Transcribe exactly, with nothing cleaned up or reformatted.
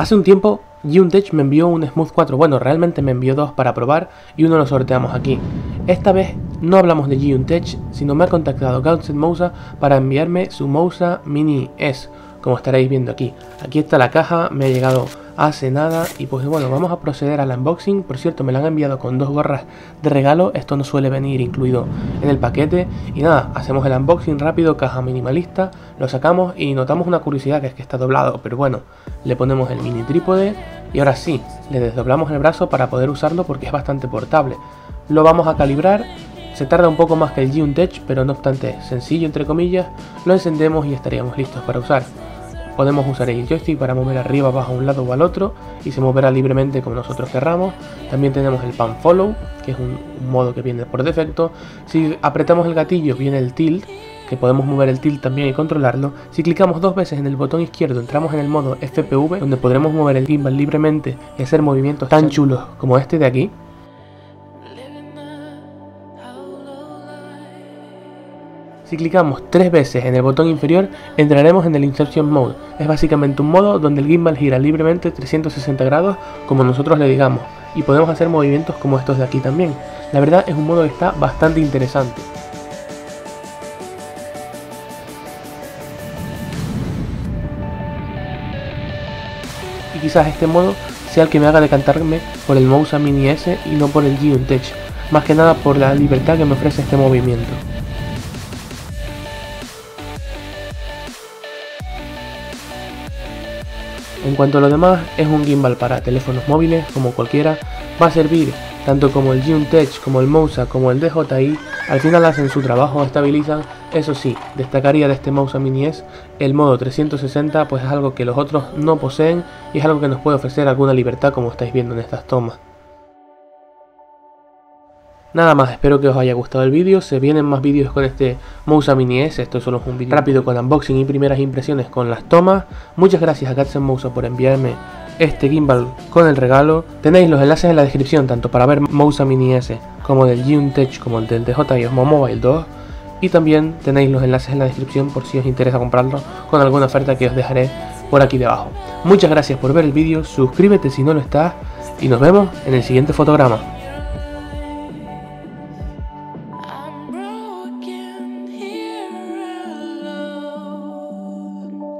Hace un tiempo Guntech me envió un Smooth cuatro, bueno, realmente me envió dos para probar y uno lo sorteamos aquí. Esta vez no hablamos de Guntech, sino me ha contactado Gudsen Moza para enviarme su Moza Mini S, como estaréis viendo aquí. Aquí está la caja, me ha llegado hace nada y pues bueno, vamos a proceder al unboxing. Por cierto, me la han enviado con dos gorras de regalo, esto no suele venir incluido en el paquete. Y nada, hacemos el unboxing rápido, caja minimalista, lo sacamos y notamos una curiosidad que es que está doblado, pero bueno, le ponemos el mini trípode y ahora sí, le desdoblamos el brazo para poder usarlo porque es bastante portable. Lo vamos a calibrar, se tarda un poco más que el Yuntech, pero no obstante sencillo entre comillas, lo encendemos y estaríamos listos para usar. Podemos usar el joystick para mover arriba, abajo, a un lado o al otro y se moverá libremente como nosotros querramos. También tenemos el pan follow, que es un, un modo que viene por defecto. Si apretamos el gatillo viene el tilt, que podemos mover el tilt también y controlarlo. Si clicamos dos veces en el botón izquierdo entramos en el modo F P V, donde podremos mover el gimbal libremente y hacer movimientos tan chulos como este de aquí. Si clicamos tres veces en el botón inferior, entraremos en el Insertion Mode. Es básicamente un modo donde el gimbal gira libremente trescientos sesenta grados, como nosotros le digamos, y podemos hacer movimientos como estos de aquí también. La verdad es un modo que está bastante interesante. Y quizás este modo sea el que me haga decantarme por el Moza Mini S y no por el Gyro Touch, más que nada por la libertad que me ofrece este movimiento. En cuanto a lo demás, es un gimbal para teléfonos móviles como cualquiera, va a servir tanto como el Gyro Touch, como el Moza, como el D J I, al final hacen su trabajo, estabilizan. Eso sí, destacaría de este Moza Mini S el modo trescientos sesenta, pues es algo que los otros no poseen y es algo que nos puede ofrecer alguna libertad como estáis viendo en estas tomas. Nada más, espero que os haya gustado el vídeo, se vienen más vídeos con este Moza Mini S, esto solo es un vídeo rápido con unboxing y primeras impresiones con las tomas. Muchas gracias a Gudsen Moza por enviarme este gimbal con el regalo. Tenéis los enlaces en la descripción tanto para ver Moza Mini S como del Yuntech como el del D J I Osmo Mobile dos. Y también tenéis los enlaces en la descripción por si os interesa comprarlo con alguna oferta que os dejaré por aquí debajo. Muchas gracias por ver el vídeo, suscríbete si no lo estás y nos vemos en el siguiente fotograma.